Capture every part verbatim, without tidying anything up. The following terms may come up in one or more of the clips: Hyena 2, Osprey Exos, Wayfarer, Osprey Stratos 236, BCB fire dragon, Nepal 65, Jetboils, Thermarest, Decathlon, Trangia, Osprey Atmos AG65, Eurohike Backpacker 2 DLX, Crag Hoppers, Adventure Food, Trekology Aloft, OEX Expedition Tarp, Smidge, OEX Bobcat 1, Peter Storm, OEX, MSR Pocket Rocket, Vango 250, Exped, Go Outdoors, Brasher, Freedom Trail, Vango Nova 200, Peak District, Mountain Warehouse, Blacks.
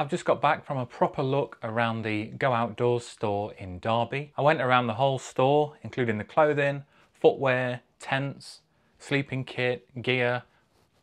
I've just got back from a proper look around the Go Outdoors store in Derby. I went around the whole store, including the clothing, footwear, tents, sleeping kit, gear,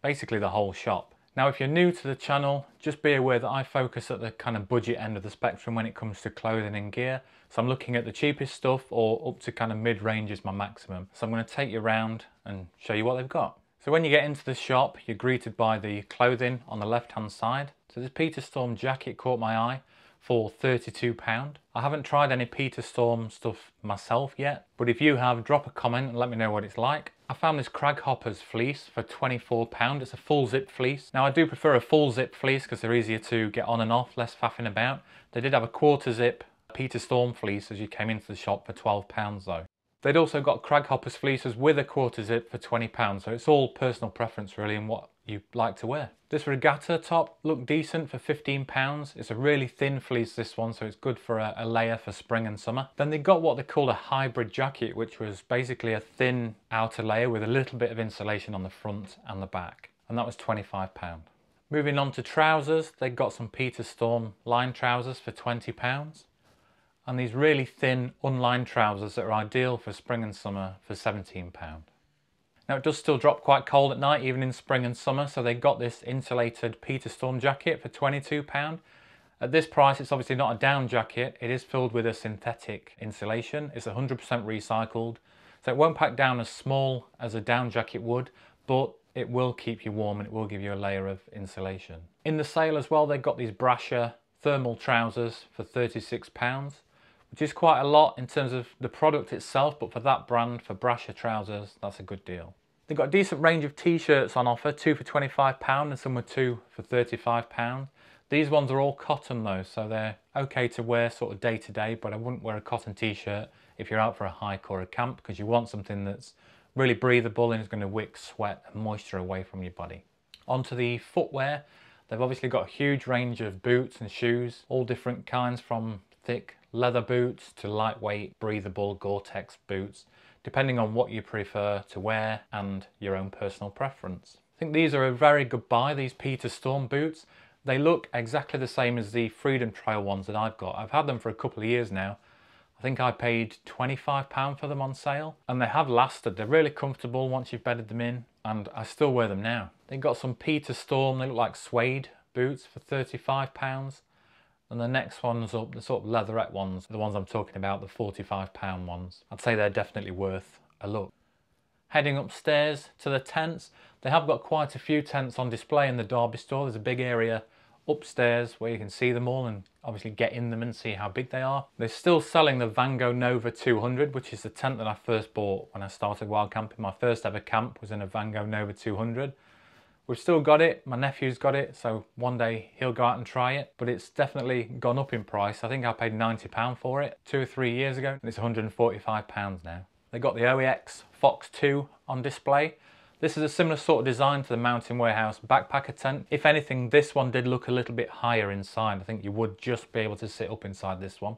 basically the whole shop. Now, if you're new to the channel, just be aware that I focus at the kind of budget end of the spectrum when it comes to clothing and gear. So I'm looking at the cheapest stuff or up to kind of mid-range is my maximum. So I'm going to take you around and show you what they've got. So when you get into the shop, you're greeted by the clothing on the left-hand side. So this Peter Storm jacket caught my eye for thirty-two pounds. I haven't tried any Peter Storm stuff myself yet, but if you have, drop a comment and let me know what it's like. I found this Crag Hoppers fleece for twenty-four pounds. It's a full zip fleece. Now I do prefer a full zip fleece because they're easier to get on and off, less faffing about. They did have a quarter zip Peter Storm fleece as you came into the shop for twelve pounds though. They'd also got Crag Hoppers fleeces with a quarter zip for twenty pounds. So it's all personal preference really and what you like to wear. This Regatta top looked decent for fifteen pounds. It's a really thin fleece this one, so it's good for a, a layer for spring and summer. Then they got what they called a hybrid jacket, which was basically a thin outer layer with a little bit of insulation on the front and the back. And that was twenty-five pounds. Moving on to trousers, they got some Peter Storm lined trousers for twenty pounds. And these really thin unlined trousers that are ideal for spring and summer for seventeen pounds. Now it does still drop quite cold at night, even in spring and summer, so they got this insulated Peter Storm jacket for twenty-two pounds. At this price, it's obviously not a down jacket. It is filled with a synthetic insulation. It's one hundred percent recycled, so it won't pack down as small as a down jacket would, but it will keep you warm and it will give you a layer of insulation. In the sale as well, they got these Brasher thermal trousers for thirty-six pounds. Which is quite a lot in terms of the product itself, but for that brand, for Brasher trousers, that's a good deal. They've got a decent range of t-shirts on offer, two for twenty-five pounds and some were two for thirty-five pounds. These ones are all cotton though, so they're okay to wear sort of day to day, but I wouldn't wear a cotton t-shirt if you're out for a hike or a camp, because you want something that's really breathable and is going to wick sweat and moisture away from your body. Onto the footwear, they've obviously got a huge range of boots and shoes, all different kinds from thick leather boots to lightweight, breathable Gore-Tex boots, depending on what you prefer to wear and your own personal preference. I think these are a very good buy, these Peter Storm boots. They look exactly the same as the Freedom Trail ones that I've got. I've had them for a couple of years now. I think I paid twenty-five pounds for them on sale and they have lasted. They're really comfortable once you've bedded them in and I still wear them now. They've got some Peter Storm, they look like suede boots for thirty-five pounds. And the next ones up, the sort of leatherette ones, the ones I'm talking about, the forty-five pound ones. I'd say they're definitely worth a look. Heading upstairs to the tents, they have got quite a few tents on display in the Derby store. There's a big area upstairs where you can see them all and obviously get in them and see how big they are. They're still selling the Vango Nova two hundred, which is the tent that I first bought when I started wild camping. My first ever camp was in a Vango Nova two hundred. We've still got it, my nephew's got it, so one day he'll go out and try it, but it's definitely gone up in price. I think I paid ninety pounds for it two or three years ago, and it's one hundred and forty-five pounds now. They got the O E X Fox two on display. This is a similar sort of design to the Mountain Warehouse backpacker tent. If anything, this one did look a little bit higher inside. I think you would just be able to sit up inside this one.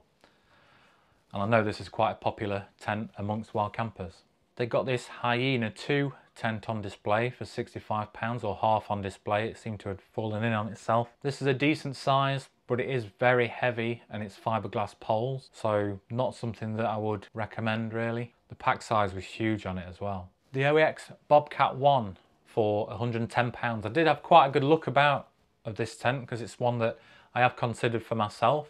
And I know this is quite a popular tent amongst wild campers. They got this Hyena two tent on display for sixty-five pounds, or half on display. It seemed to have fallen in on itself. This is a decent size, but it is very heavy and it's fiberglass poles, so not something that I would recommend really. The pack size was huge on it as well. The O E X Bobcat one for one hundred and ten pounds. I did have quite a good look about of this tent because it's one that I have considered for myself.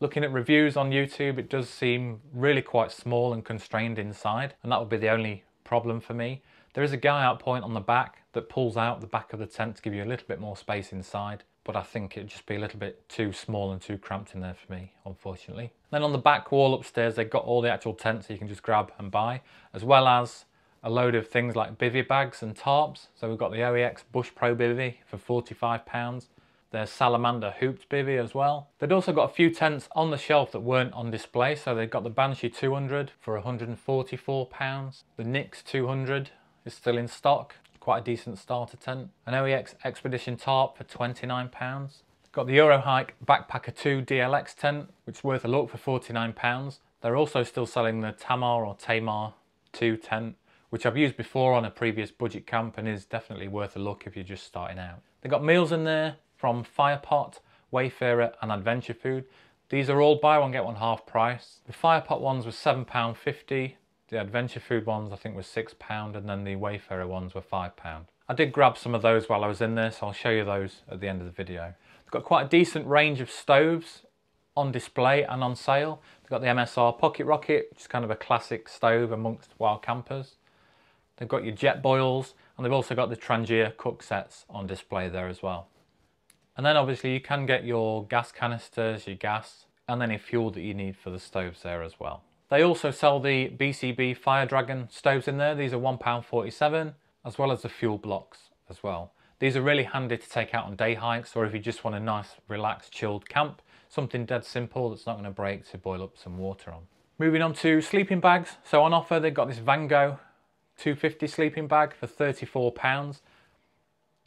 Looking at reviews on YouTube, it does seem really quite small and constrained inside, and that would be the only problem for me. There is a guy out point on the back that pulls out the back of the tent to give you a little bit more space inside, but I think it'd just be a little bit too small and too cramped in there for me, unfortunately. Then on the back wall upstairs, they've got all the actual tents that you can just grab and buy, as well as a load of things like bivvy bags and tarps. So we've got the O E X Bush Pro Bivvy for forty-five pounds. There's Salamander hooped bivvy as well. They'd also got a few tents on the shelf that weren't on display. So they've got the Banshee two hundred for one hundred and forty-four pounds. The Nyx two hundred is still in stock, quite a decent starter tent. An O E X Expedition Tarp for twenty-nine pounds. Got the Eurohike Backpacker two D L X tent, which is worth a look for forty-nine pounds. They're also still selling the Tamar or Tamar two tent, which I've used before on a previous budget camp and is definitely worth a look if you're just starting out. They've got meals in there from Firepot, Wayfarer and Adventure Food. These are all buy one get one half price. The Firepot ones were seven pounds fifty, the Adventure Food ones I think were six pounds, and then the Wayfarer ones were five pounds. I did grab some of those while I was in there, so I'll show you those at the end of the video. They've got quite a decent range of stoves on display and on sale. They've got the M S R Pocket Rocket, which is kind of a classic stove amongst wild campers. They've got your Jetboils, and they've also got the Trangia cook sets on display there as well. And then obviously you can get your gas canisters, your gas, and any fuel that you need for the stoves there as well. They also sell the B C B Fire Dragon stoves in there. These are one pound forty-seven, as well as the fuel blocks as well. These are really handy to take out on day hikes, or if you just want a nice, relaxed, chilled camp, something dead simple that's not going to break to boil up some water on. Moving on to sleeping bags. So on offer, they've got this Vango two fifty sleeping bag for thirty-four pounds.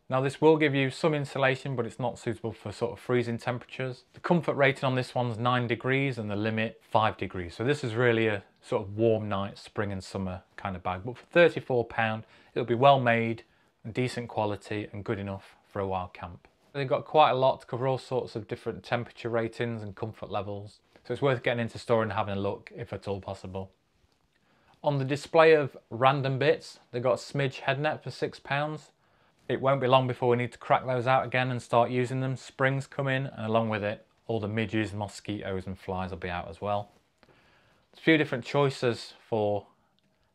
Now this will give you some insulation, but it's not suitable for sort of freezing temperatures. The comfort rating on this one's nine degrees and the limit five degrees. So this is really a sort of warm night, spring and summer kind of bag. But for thirty-four pounds, it'll be well made and decent quality and good enough for a wild camp. They've got quite a lot to cover, all sorts of different temperature ratings and comfort levels. So it's worth getting into store and having a look if at all possible. On the display of random bits, they've got a Smidge head net for six pounds. It won't be long before we need to crack those out again and start using them. Spring's come in, and along with it, all the midges, mosquitoes and flies will be out as well. There's a few different choices for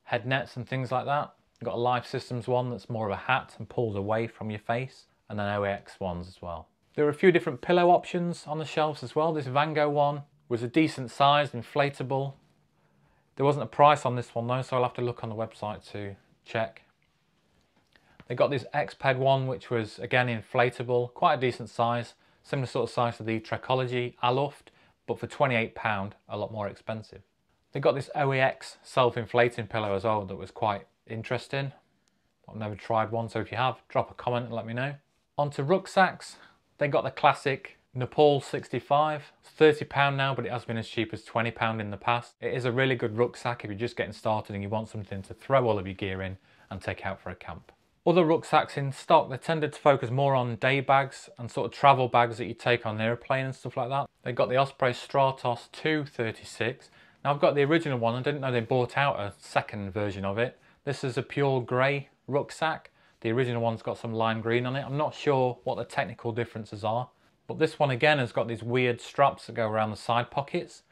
head nets and things like that. You've got a Life Systems one that's more of a hat and pulls away from your face, and then O E X ones as well. There are a few different pillow options on the shelves as well. This Vango one was a decent size, inflatable. There wasn't a price on this one though, so I'll have to look on the website to check. They got this Exped one, which was again inflatable, quite a decent size, similar sort of size to the Trekology Aloft, but for twenty-eight pounds, a lot more expensive. They got this O E X self-inflating pillow as well that was quite interesting. I've never tried one, so if you have, drop a comment and let me know. Onto rucksacks, they got the classic Nepal sixty-five. It's thirty pounds now, but it has been as cheap as twenty pounds in the past. It is a really good rucksack if you're just getting started and you want something to throw all of your gear in and take out for a camp. Other rucksacks in stock, they tended to focus more on day bags and sort of travel bags that you take on an airplane and stuff like that. They've got the Osprey Stratos two thirty-six. Now I've got the original one, I didn't know they bought out a second version of it. This is a pure grey rucksack. The original one's got some lime green on it. I'm not sure what the technical differences are, but this one again has got these weird straps that go around the side pockets.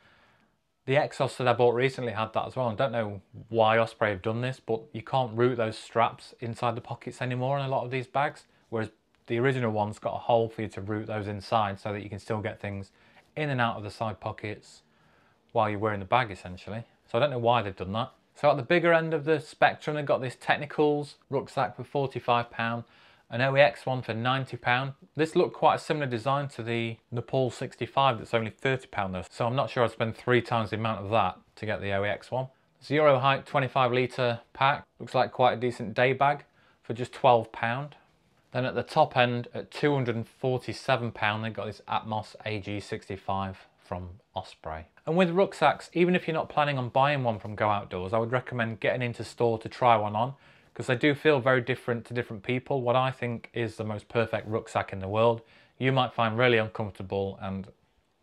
The Exos that I bought recently had that as well. I don't know why Osprey have done this, but you can't route those straps inside the pockets anymore in a lot of these bags, whereas the original one's got a hole for you to route those inside so that you can still get things in and out of the side pockets while you're wearing the bag essentially. So I don't know why they've done that. So at the bigger end of the spectrum, they've got this Technicals rucksack for forty-five pounds, an O E X one for ninety pounds. This looked quite a similar design to the Nepal sixty-five that's only thirty pounds though, so I'm not sure I'd spend three times the amount of that to get the O E X one. It's a Eurohike twenty-five litre pack, looks like quite a decent day bag for just twelve pounds. Then at the top end at two hundred forty-seven pounds, they've got this Atmos A G sixty-five from Osprey. And with rucksacks, even if you're not planning on buying one from Go Outdoors, I would recommend getting into store to try one on, because they do feel very different to different people. What I think is the most perfect rucksack in the world, you might find really uncomfortable and,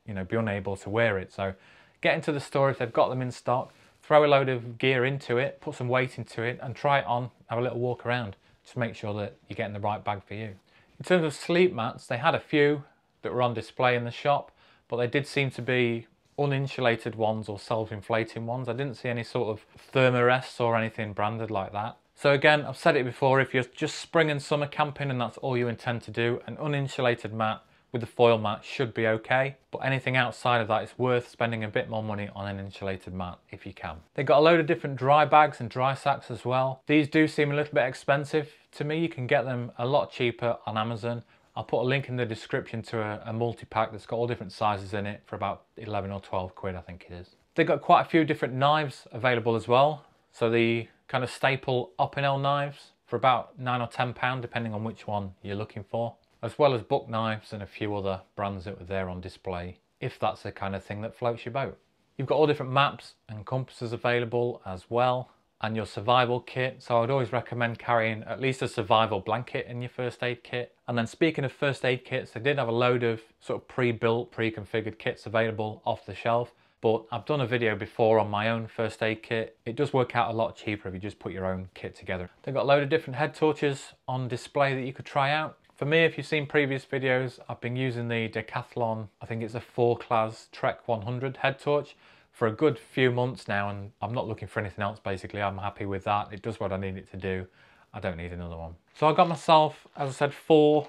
you know, be unable to wear it. So get into the store if they've got them in stock, throw a load of gear into it, put some weight into it and try it on, have a little walk around to make sure that you're getting the right bag for you. In terms of sleep mats, they had a few that were on display in the shop, but they did seem to be uninsulated ones or self-inflating ones. I didn't see any sort of Thermarests or anything branded like that. So again, I've said it before, if you're just spring and summer camping and that's all you intend to do, an uninsulated mat with the foil mat should be okay. But anything outside of that, it's worth spending a bit more money on an insulated mat if you can. They've got a load of different dry bags and dry sacks as well. These do seem a little bit expensive to me. You can get them a lot cheaper on Amazon. I'll put a link in the description to a, a multi-pack that's got all different sizes in it for about eleven or twelve quid, I think it is. They've got quite a few different knives available as well. So the kind of staple Opinel knives for about nine or ten pounds, depending on which one you're looking for, as well as Buck knives and a few other brands that were there on display, if that's the kind of thing that floats your boat. You've got all different maps and compasses available as well. and your survival kit. So I'd always recommend carrying at least a survival blanket in your first aid kit. And then speaking of first aid kits, they did have a load of sort of pre-built, pre-configured kits available off the shelf. But I've done a video before on my own first aid kit. It does work out a lot cheaper if you just put your own kit together. They've got a load of different head torches on display that you could try out. For me, if you've seen previous videos, I've been using the Decathlon, I think it's a four class Trek one hundred head torch for a good few months now, and I'm not looking for anything else basically. I'm happy with that. It does what I need it to do. I don't need another one. So I got myself, as I said, four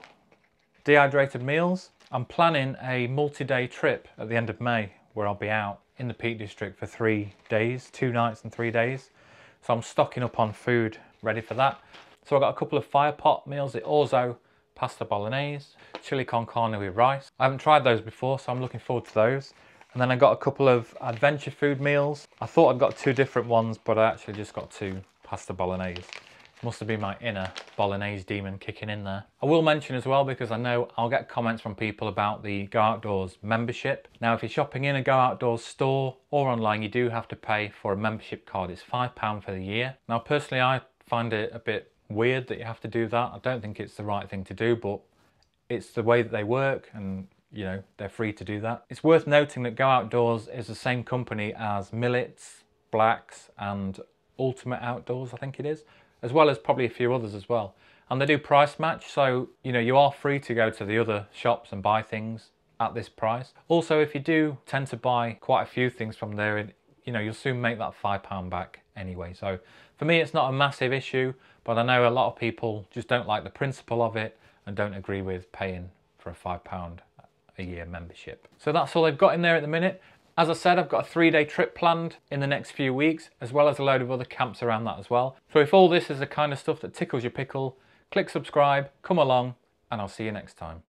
dehydrated meals. I'm planning a multi-day trip at the end of May where I'll be out in the Peak District for three days, two nights and three days. So I'm stocking up on food ready for that. So I got a couple of Firepot meals at Orzo. Pasta bolognese, chili con carne with rice. I haven't tried those before, so I'm looking forward to those. And then I got a couple of adventure food meals. I thought I'd got two different ones, but I actually just got two pasta bolognese. Must have been my inner bolognese demon kicking in there. I will mention as well, because I know I'll get comments from people about the Go Outdoors membership. Now, if you're shopping in a Go Outdoors store or online, you do have to pay for a membership card. It's five pounds for the year. Now, personally, I find it a bit weird that you have to do that. I don't think it's the right thing to do, but it's the way that they work, and you know, they're free to do that. It's worth noting that Go Outdoors is the same company as Millets, Blacks and Ultimate Outdoors, I think it is, as well as probably a few others as well. And they do price match, so you know, you are free to go to the other shops and buy things at this price. Also, if you do tend to buy quite a few things from there, it, you know, you'll soon make that five pound back anyway. So for me, it's not a massive issue, but I know a lot of people just don't like the principle of it and don't agree with paying for a five pound a year membership. So that's all they've got in there at the minute. As I said, I've got a three day trip planned in the next few weeks, as well as a load of other camps around that as well. So if all this is the kind of stuff that tickles your pickle, click subscribe, come along, and I'll see you next time.